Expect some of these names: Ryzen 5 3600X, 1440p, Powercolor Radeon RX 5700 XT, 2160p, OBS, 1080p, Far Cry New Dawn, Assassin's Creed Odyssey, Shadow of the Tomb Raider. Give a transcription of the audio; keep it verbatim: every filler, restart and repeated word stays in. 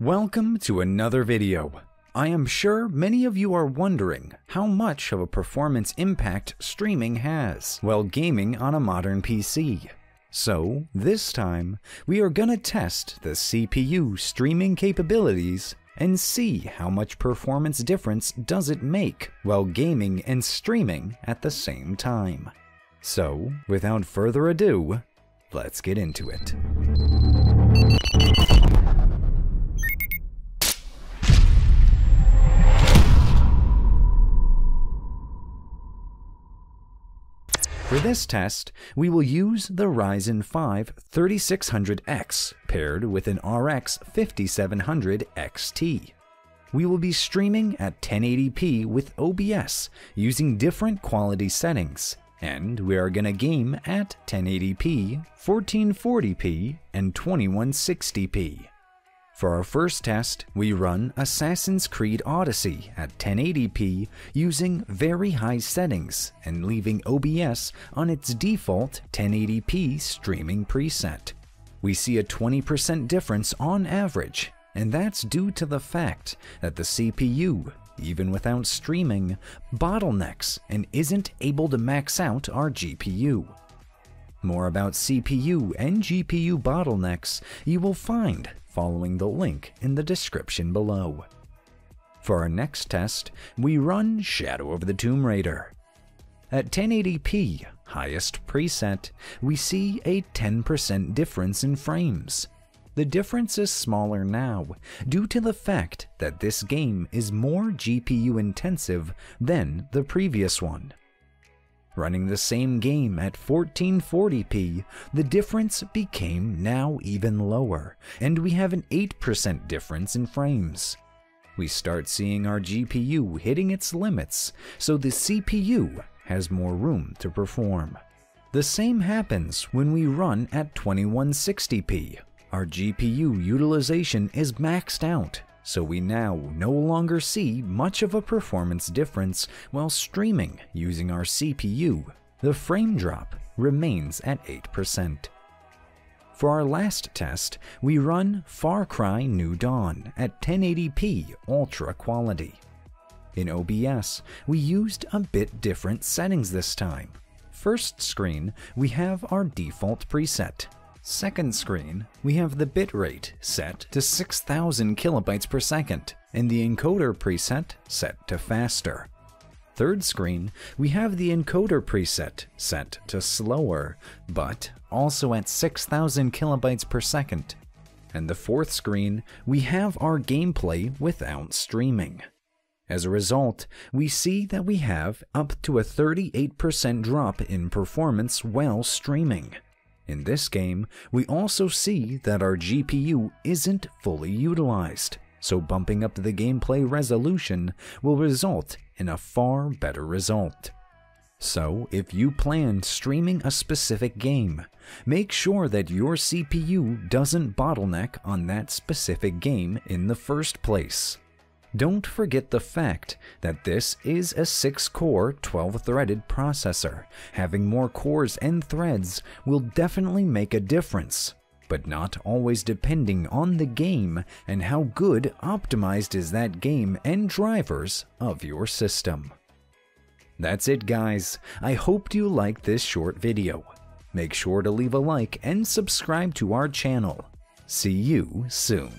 Welcome to another video. I am sure many of you are wondering how much of a performance impact streaming has while gaming on a modern P C. So this time, we are gonna test the C P U streaming capabilities and see how much performance difference does it make while gaming and streaming at the same time. So without further ado, let's get into it. For this test, we will use the Ryzen five thirty-six hundred X paired with an R X fifty-seven hundred X T. We will be streaming at ten eighty p with O B S using different quality settings, and we are gonna game at ten eighty p, fourteen forty p, and twenty-one sixty p. For our first test, we run Assassin's Creed Odyssey at ten eighty p using very high settings and leaving O B S on its default ten eighty p streaming preset. We see a twenty percent difference on average, and that's due to the fact that the C P U, even without streaming, bottlenecks and isn't able to max out our G P U. More about C P U and G P U bottlenecks you will find following the link in the description below. For our next test, we run Shadow of the Tomb Raider. At ten eighty p, highest preset, we see a ten percent difference in frames. The difference is smaller now due to the fact that this game is more G P U intensive than the previous one. Running the same game at fourteen forty p, the difference became now even lower, and we have an eight percent difference in frames. We start seeing our G P U hitting its limits, so the C P U has more room to perform. The same happens when we run at twenty-one sixty p. Our G P U utilization is maxed out, so we now no longer see much of a performance difference while streaming using our C P U. The frame drop remains at eight percent. For our last test, we run Far Cry New Dawn at ten eighty p ultra quality. In O B S, we used a bit different settings this time. First screen, we have our default preset. Second screen, we have the bitrate set to six thousand kilobytes per second and the encoder preset set to faster. Third screen, we have the encoder preset set to slower, but also at six thousand kilobytes per second. And the fourth screen, we have our gameplay without streaming. As a result, we see that we have up to a thirty-eight percent drop in performance while streaming. In this game, we also see that our G P U isn't fully utilized, so bumping up the gameplay resolution will result in a far better result. So if you plan streaming a specific game, make sure that your C P U doesn't bottleneck on that specific game in the first place. Don't forget the fact that this is a six core, twelve threaded processor. Having more cores and threads will definitely make a difference, but not always depending on the game and how good optimized is that game and drivers of your system. That's it, guys. I hoped you liked this short video. Make sure to leave a like and subscribe to our channel. See you soon.